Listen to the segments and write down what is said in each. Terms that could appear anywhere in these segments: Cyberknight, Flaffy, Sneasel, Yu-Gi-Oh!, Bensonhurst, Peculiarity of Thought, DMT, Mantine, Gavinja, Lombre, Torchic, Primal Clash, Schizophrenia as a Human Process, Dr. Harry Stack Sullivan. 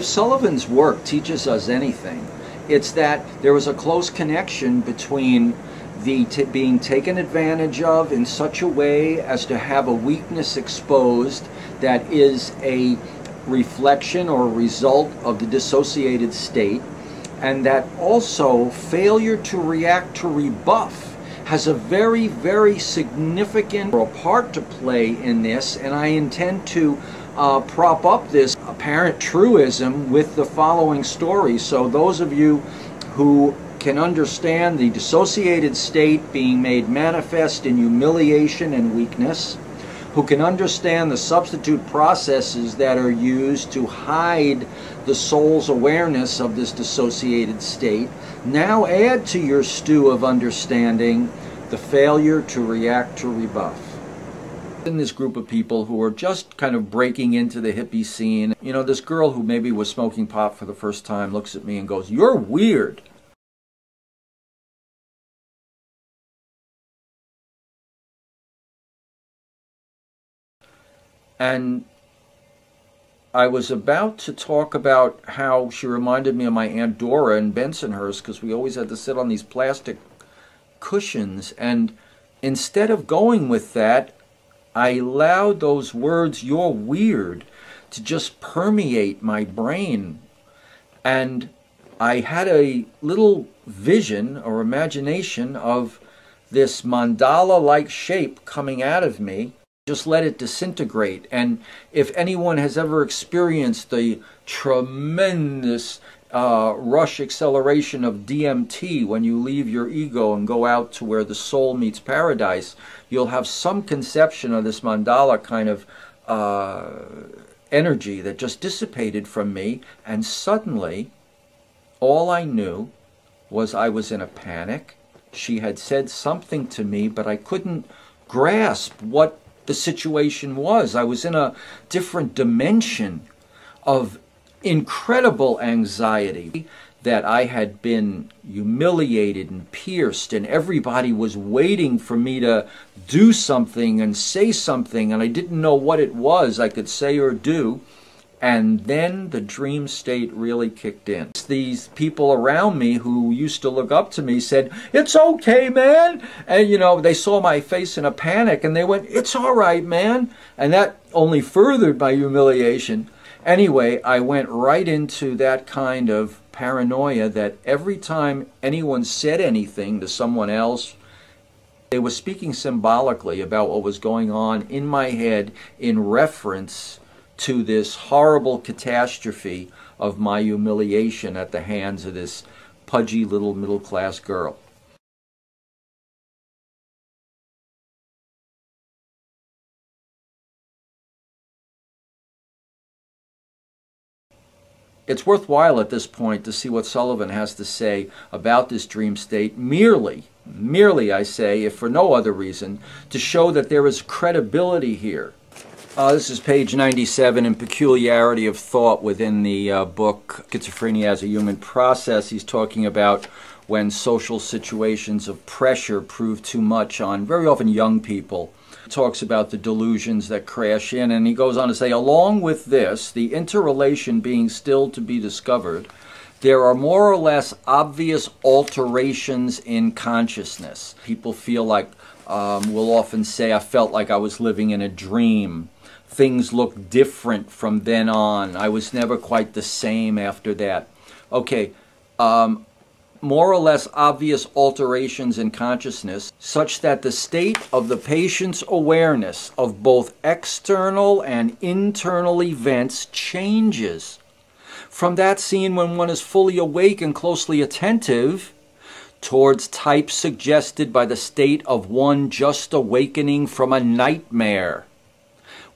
If Sullivan's work teaches us anything, it's that there was a close connection between the being taken advantage of in such a way as to have a weakness exposed that is a reflection or result of the dissociated state, and that also failure to react to rebuff has a very, very significant part to play in this, and I intend to prop up this apparent truism with the following story. So those of you who can understand the dissociated state being made manifest in humiliation and weakness, who can understand the substitute processes that are used to hide the soul's awareness of this dissociated state, now add to your stew of understanding the failure to react to rebuff. In this group of people who are just kind of breaking into the hippie scene, you know, this girl who maybe was smoking pot for the first time looks at me and goes, "You're weird." And I was about to talk about how she reminded me of my Aunt Dora in Bensonhurst, because we always had to sit on these plastic cushions. And instead of going with that, I allowed those words, "you're weird," to just permeate my brain. And I had a little vision or imagination of this mandala-like shape coming out of me. Just let it disintegrate. And if anyone has ever experienced the tremendous rush acceleration of DMT when you leave your ego and go out to where the soul meets paradise, you'll have some conception of this mandala kind of energy that just dissipated from me. And suddenly, all I knew was I was in a panic. She had said something to me, but I couldn't grasp what the situation was. I was in a different dimension of incredible anxiety that I had been humiliated and pierced, and everybody was waiting for me to do something and say something, and I didn't know what it was I could say or do. And then the dream state really kicked in. These people around me who used to look up to me said, "It's okay, man." And, you know, they saw my face in a panic and they went, "It's all right, man." And that only furthered my humiliation. Anyway, I went right into that kind of paranoia that every time anyone said anything to someone else, they were speaking symbolically about what was going on in my head in reference to this horrible catastrophe of my humiliation at the hands of this pudgy little middle-class girl. It's worthwhile at this point to see what Sullivan has to say about this dream state, merely I say, if for no other reason, to show that there is credibility here. This is page 97 in Peculiarity of Thought within the book Schizophrenia as a Human Process. He's talking about when social situations of pressure prove too much on very often young people. He talks about the delusions that crash in, and he goes on to say, along with this, the interrelation being still to be discovered, there are more or less obvious alterations in consciousness. People feel like, will often say, I felt like I was living in a dream. Things looked different from then on. I was never quite the same after that. Okay, more or less obvious alterations in consciousness, such that the state of the patient's awareness of both external and internal events changes. From that scene when one is fully awake and closely attentive, towards types suggested by the state of one just awakening from a nightmare,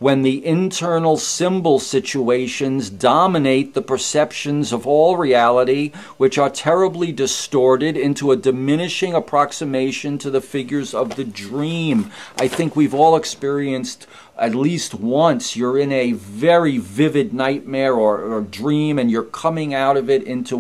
when the internal symbol situations dominate the perceptions of all reality, which are terribly distorted into a diminishing approximation to the figures of the dream. I think we've all experienced at least once, you're in a very vivid nightmare or dream, and you're coming out of it into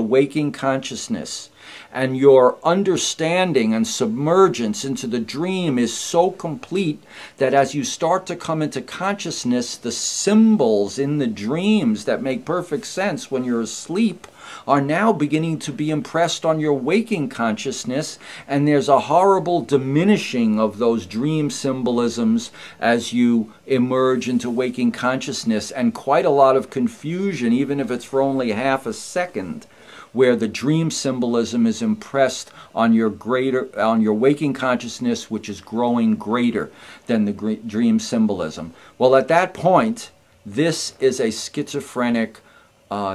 waking consciousness. and your understanding and submergence into the dream is so complete that as you start to come into consciousness, the symbols in the dreams that make perfect sense when you're asleep are now beginning to be impressed on your waking consciousness, and there's a horrible diminishing of those dream symbolisms as you emerge into waking consciousness, and quite a lot of confusion, even if it's for only half a second, where the dream symbolism is impressed on your waking consciousness, which is growing greater than the dream symbolism. Well, at that point, this is a schizophrenic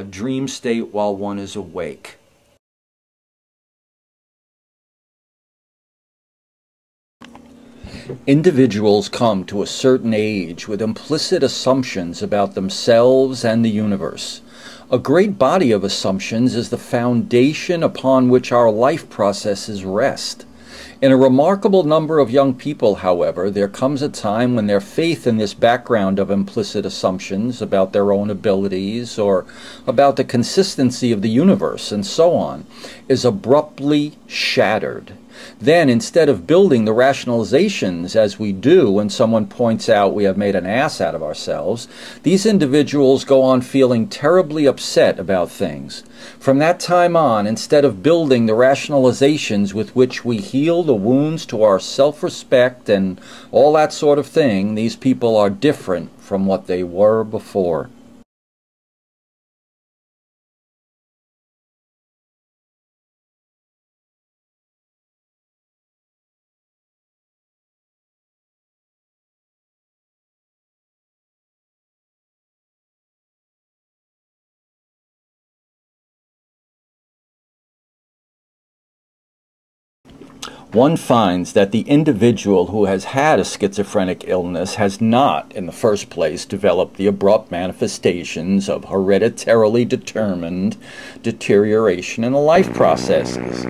dream state while one is awake. Individuals come to a certain age with implicit assumptions about themselves and the universe. A great body of assumptions is the foundation upon which our life processes rest. In a remarkable number of young people, however, there comes a time when their faith in this background of implicit assumptions about their own abilities or about the consistency of the universe and so on is abruptly shattered. Then, instead of building the rationalizations as we do when someone points out we have made an ass out of ourselves, these individuals go on feeling terribly upset about things. From that time on, instead of building the rationalizations with which we heal the wounds to our self-respect and all that sort of thing, these people are different from what they were before. One finds that the individual who has had a schizophrenic illness has not, in the first place, developed the abrupt manifestations of hereditarily determined deterioration in the life processes.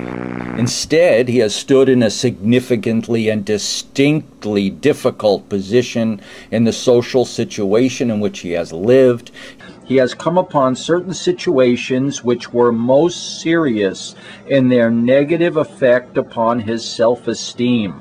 Instead, he has stood in a significantly and distinctly difficult position in the social situation in which he has lived. He has come upon certain situations which were most serious in their negative effect upon his self-esteem.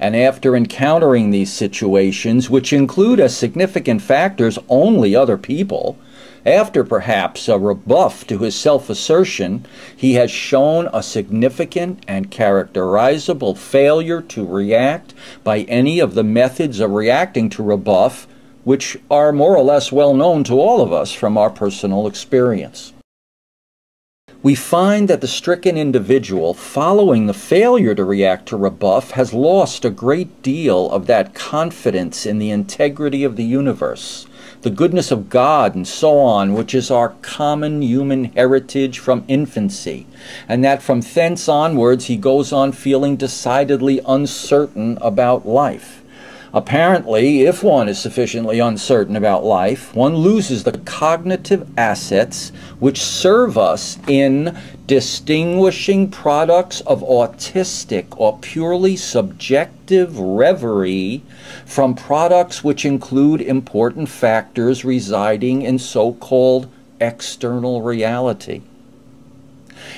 And after encountering these situations, which include as significant factors only other people, after perhaps a rebuff to his self-assertion, he has shown a significant and characterizable failure to react by any of the methods of reacting to rebuff, which are more or less well known to all of us from our personal experience. We find that the stricken individual, following the failure to react to rebuff, has lost a great deal of that confidence in the integrity of the universe, the goodness of God, and so on, which is our common human heritage from infancy, and that from thence onwards he goes on feeling decidedly uncertain about life. Apparently, if one is sufficiently uncertain about life, one loses the cognitive assets which serve us in distinguishing products of autistic or purely subjective reverie from products which include important factors residing in so-called external reality.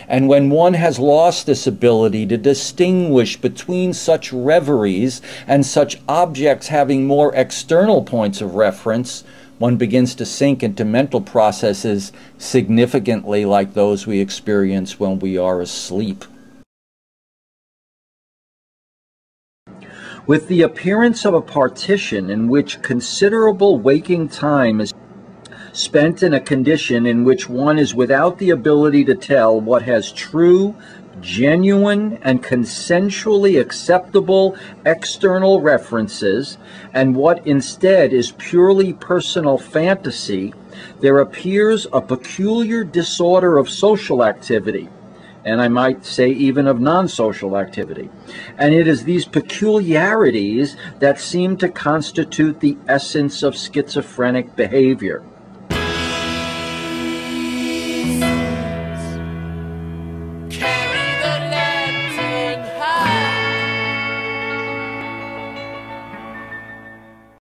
And when one has lost this ability to distinguish between such reveries and such objects having more external points of reference, one begins to sink into mental processes significantly like those we experience when we are asleep. With the appearance of a partition in which considerable waking time is spent in a condition in which one is without the ability to tell what has true, genuine, and consensually acceptable external references, and what instead is purely personal fantasy, there appears a peculiar disorder of social activity, and I might say even of non-social activity. And it is these peculiarities that seem to constitute the essence of schizophrenic behavior.